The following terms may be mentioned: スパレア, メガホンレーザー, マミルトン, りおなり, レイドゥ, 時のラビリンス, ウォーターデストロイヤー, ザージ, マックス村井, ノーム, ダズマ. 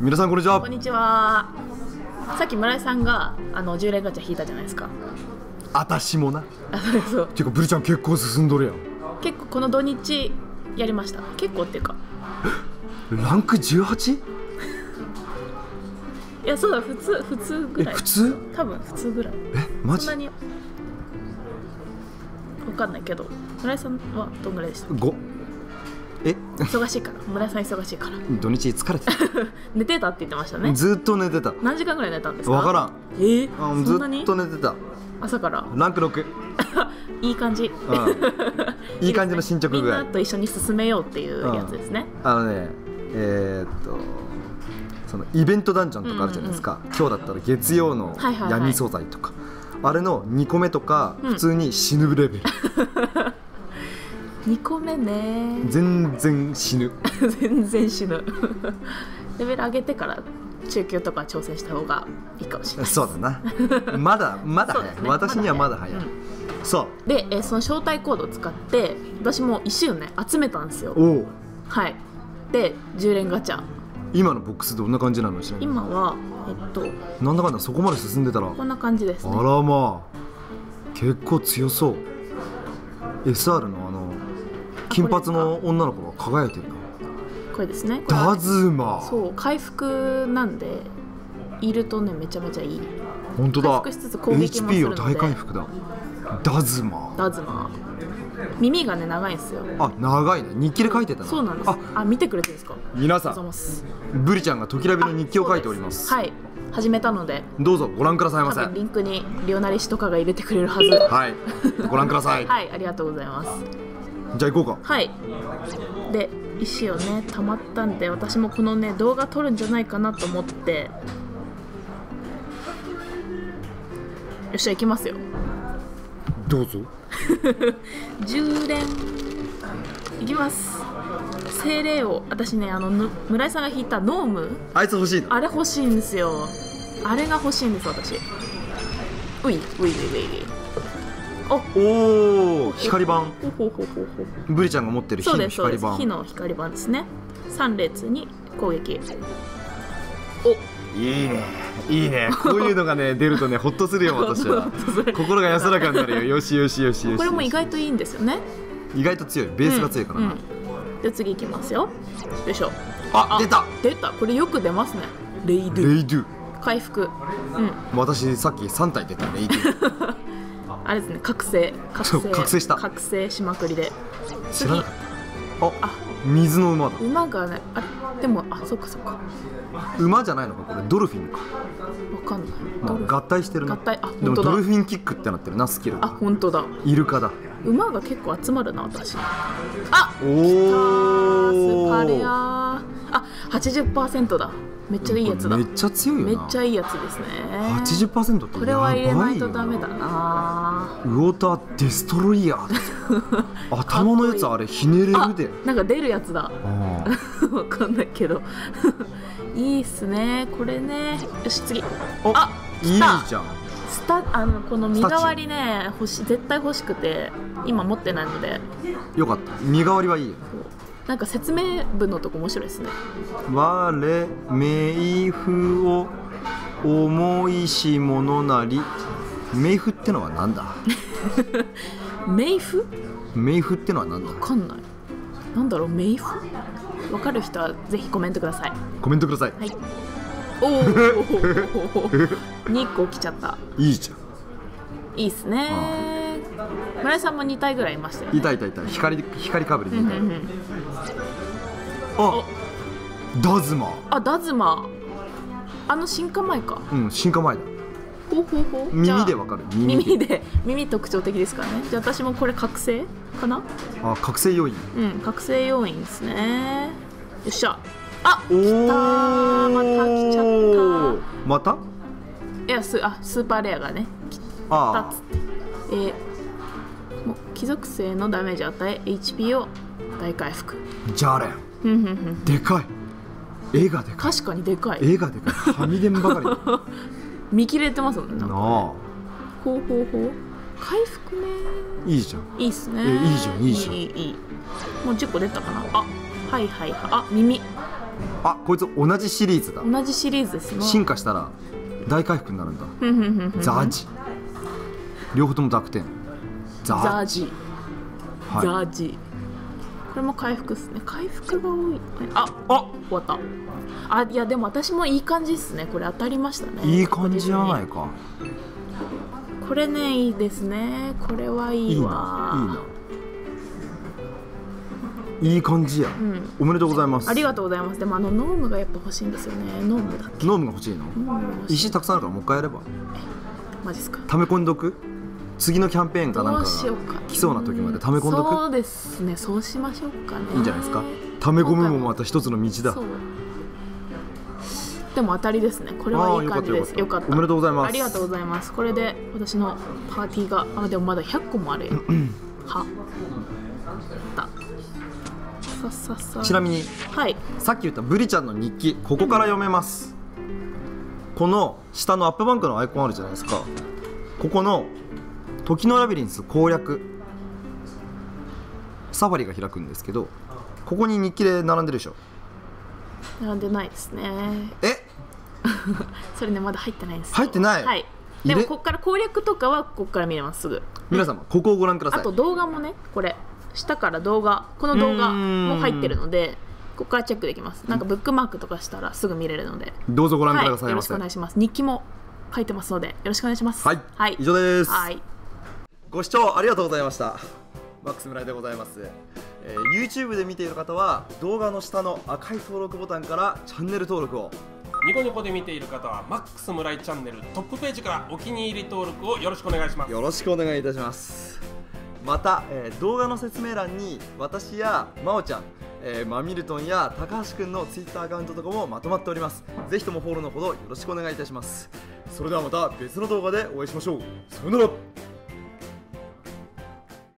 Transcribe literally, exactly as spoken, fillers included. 皆さんこんにちは。こんにちは。さっき村井さんがあのじゅう連ガチャ引いたじゃないですか。あたしもな。そう。てかブリちゃん結構進んどるやん。結構この土日やりました。結構っていうか。ランク じゅうはち？ いやそうだ、普通普通ぐらい。普通？多分普通ぐらい。え、マジ？そんなにわかんないけど、村井さんはどんぐらいでした？ご。え忙しいから、村井さん忙しいから土日疲れてた寝てたって言ってましたね。ずっと寝てた。何時間ぐらい寝たんですか？わからん。えー、あずっと寝てた。朝からランクろく いい感じ、うん、いい感じの進捗具合。みんなと一緒に進めようっていうやつですね、うん、あのねえー、っとそのイベントダンジョンとかあるじゃないですか、うん、うん、今日だったら月曜の闇素材とかあれのにこめとか、うん、普通に死ぬレベルにこめね。全然死ぬ全然死ぬレベル上げてから中級とか挑戦した方がいいかもしれない。そうだな、まだまだ早い、ね、私にはまだ早い、まだ早い、うん、そうで、えー、その招待コードを使って私も一周ね集めたんですよ。おはい。でじゅう連ガチャ今のボックスどんな感じなの？今はえっとなんだかんだそこまで進んでたらこんな感じですね。あらまあ結構強そう。 エスアール のあの金髪の女の子が輝いてるな。これですね。ダズマ。そう回復なんでいるとねめちゃめちゃいい。本当だ。回復しつつ攻撃もするので。エイチピー を大回復だ。ダズマ。ダズマ。耳がね長いんですよ。あ長いね。日記で書いてたな。そうなんです。あ, あ見てくれてるんですか。皆さん。ブリちゃんが時ラビの日記を書いております。はい。始めたので。どうぞご覧くださいませ。リンクにリオナリ氏とかが入れてくれるはず。はい。ご覧ください。はいありがとうございます。じゃあ行こうか。はいで石をねたまったんで私もこのね動画撮るんじゃないかなと思って。よっしゃ行きますよ。どうぞじゅう連いきます。精霊王私ねあの村井さんが引いたノームあいつ欲しいの。あれ欲しいんですよ。あれが欲しいんです私。ういういういおお光板。ブリちゃんが持ってる火の光板。火の光板ですね。さん列に攻撃。おいいねいいね。こういうのがね出るとねほっとするよ私は。心が安らかになるよ。よしよしよしよし。これも意外といいんですよね。意外と強い。ベースが強いからな。で次いきますよ。よいしょ。あ出た出た。これよく出ますね。レイドゥ。レイドゥ。回復。うん。私さっきさん体出たレイドゥ。あれですね、覚醒、覚醒、覚醒した、覚醒しまくりで。次、あ、水の馬だ。馬がね、あれ、でも、あ、そっかそっか。馬じゃないのか、これドルフィンか。わかんない。合体してるな。合体、あ、本当だ。でもドルフィンキックってなってるな、スキル。あ、本当だ。イルカだ。馬が結構集まるな、私。あ、おお。スパレア。あ、八十パーセントだ。めっちゃいいやつだ。めっちゃ強いよな。めっちゃいいやつですね。八十パーセントってやばいよな。これは入れないとダメだな。ウォーターデストロイヤー。頭のやつあれひねれるで。なんか出るやつだ。わかんないけど。いいっすね。これね。よし次。あ、いいじゃん。スタあのこの身代わりね欲し絶対欲しくて今持ってないので。よかった。身代わりはいい。なんか説明文のとこ面白いですね。我冥府を思いし者なり。冥府ってのはなんだ。冥府？冥府ってのはなんだ。わかんない。なんだろう冥府？わかる人はぜひコメントください。コメントください。はい。おお。にこ来ちゃった。いいじゃん。いいっすね。ああ村井さんもに体ぐらいいましたよね。いたいたいた。光光かぶりに体。あ、ダズマ。あ、ダズマ。あの進化前か。うん、進化前だ。ほうほうほう。耳でわかる。耳で耳特徴的ですからね。じゃあ私もこれ覚醒かな。あ、覚醒要因。うん、覚醒要因ですね。よっしゃ。あ、来たー。また来ちゃった。また？いやスあスーパーレアがね。ああ。え。貴族性のダメージ与え エイチピー を大回復。じゃあれでかい。絵がでかい。確かにでかい。絵がでかい。はみ出んばかり見切れてますもんね。ほうほうほう。回復ね。いいじゃん。いいっすね。いいじゃんいいじゃん。もうじゅっこ出たかな。あはいはいはい。あ耳あ、こいつ同じシリーズだ。同じシリーズですね。進化したら大回復になるんだ。ザージ、両方とも濁点。ザージ、ザージ。これも回復ですね。回復が多い。あ、あ、終わった。あ、いやでも私もいい感じですね。これ当たりましたね。いい感じじゃないか。これね、いいですね。これはいいわ。いいな。いい感じや。おめでとうございます。ありがとうございます。でもあのノームがやっぱ欲しいんですよね。ノームだっけ。ノームが欲しいの。石たくさんあるからもう一回やれば。マジですか。溜め込んどく。次のキャンペーンかなんかが来そうな時まで溜め込んどく。そうですね。そうしましょうかね。いいんじゃないですか。溜め込むもまた一つの道だ。でも当たりですね。これはいい感じです。よかった。おめでとうございます。ありがとうございます。これで私のパーティーが、あ、でもまだひゃっこもある。は。さささ。ちなみに、はい、さっき言ったブリちゃんの日記、ここから読めます。うん、この下のアップバンクのアイコンあるじゃないですか。ここの時のラビリンス攻略サファリが開くんですけど、ここに日記で並んでるでしょ。並んでないですね。え？それね、まだ入ってないです。入ってない。はい。でもここから攻略とかはここから見れます。すぐ。皆様、ここをご覧ください。あと動画もね、これ下から動画、この動画も入ってるので、ここからチェックできます。なんかブックマークとかしたらすぐ見れるので、どうぞご覧ください。よろしくお願いします。日記も書いてますので、よろしくお願いします。はい。はい。以上です。はい。ご視聴ありがとうございました。マックス村井でございます。えー、YouTube で見ている方は動画の下の赤い登録ボタンからチャンネル登録を、ニコニコで見ている方はマックス村井チャンネルトップページからお気に入り登録をよろしくお願いします。よろしくお願いいたします。また、えー、動画の説明欄に私やまおちゃん、えー、マミルトンや高橋くんの Twitter アカウントとかもまとまっております。ぜひともフォローのほどよろしくお願いいたします。それではまた別の動画でお会いしましょう。さよなら。